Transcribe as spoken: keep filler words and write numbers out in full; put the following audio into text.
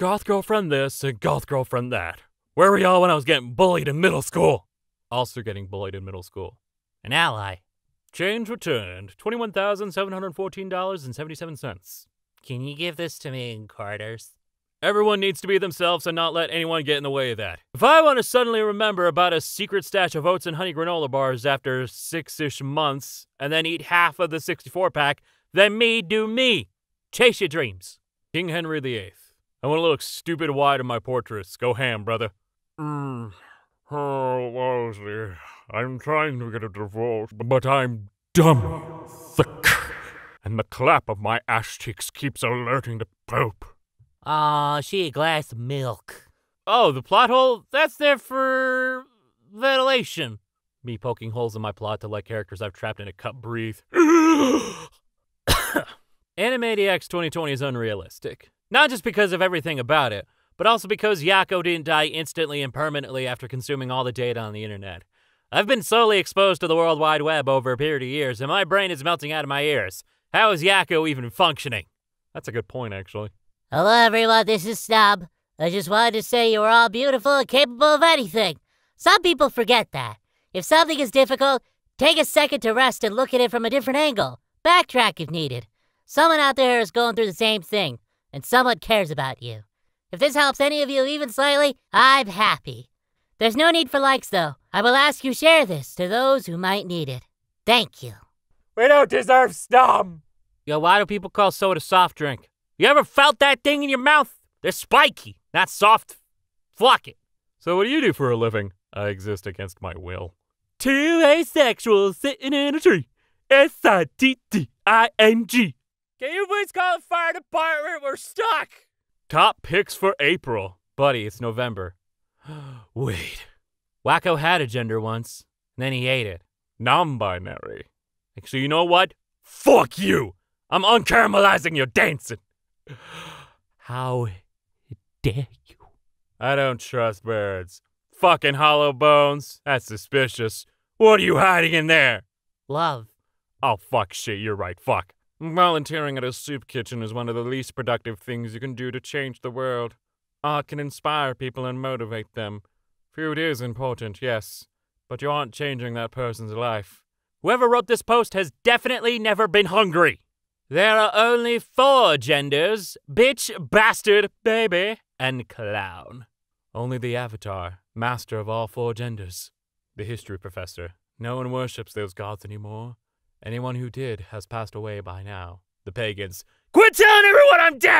goth girlfriend this and goth girlfriend that. Where were y'all when I was getting bullied in middle school? Also getting bullied in middle school. An ally. Change returned. twenty-one thousand seven hundred fourteen dollars and seventy-seven cents. Can you give this to me in quarters? Everyone needs to be themselves and not let anyone get in the way of that. If I want to suddenly remember about a secret stash of oats and honey granola bars after six-ish months, and then eat half of the sixty-four pack, then me do me. Chase your dreams. King Henry the eighth. I want to look stupid wide in my portraits. Go ham, brother. Mm. Oh, Wolsey. I'm trying to get a divorce, but I'm dumb, thick, and the clap of my ash cheeks keeps alerting the Pope. Aw, oh, she a glass of milk. Oh, the plot hole? That's there for... ventilation. Me poking holes in my plot to let characters I've trapped in a cup breathe. Animaniacs twenty twenty is unrealistic. Not just because of everything about it, but also because Yakko didn't die instantly and permanently after consuming all the data on the internet. I've been slowly exposed to the World Wide Web over a period of years, and my brain is melting out of my ears. How is Yakko even functioning? That's a good point, actually. Hello everyone, this is Snub. I just wanted to say you are all beautiful and capable of anything. Some people forget that. If something is difficult, take a second to rest and look at it from a different angle. Backtrack if needed. Someone out there is going through the same thing, and someone cares about you. If this helps any of you even slightly, I'm happy. There's no need for likes though. I will ask you share this to those who might need it. Thank you. We don't deserve Snub! Yo, why do people call soda soft drink? You ever felt that thing in your mouth? They're spiky, not soft. Flock it. So what do you do for a living? I exist against my will. Two asexuals sitting in a tree. S I T T I N G. Can you please call the fire department? We're stuck. Top picks for April. Buddy, it's November. Wait. Wacko had a gender once, and then he ate it. Non-binary. So you know what? Fuck you. I'm uncaramelizing your dancing. How dare you? I don't trust birds. Fucking hollow bones. That's suspicious. What are you hiding in there? Love. Oh, fuck shit, you're right, fuck. Volunteering at a soup kitchen is one of the least productive things you can do to change the world. Art can inspire people and motivate them. Food is important, yes, but you aren't changing that person's life. Whoever wrote this post has definitely never been hungry. There are only four genders, bitch, bastard, baby, and clown. Only the Avatar, master of all four genders. The history professor. No one worships those gods anymore. Anyone who did has passed away by now. The pagans. Quit telling everyone I'm dead!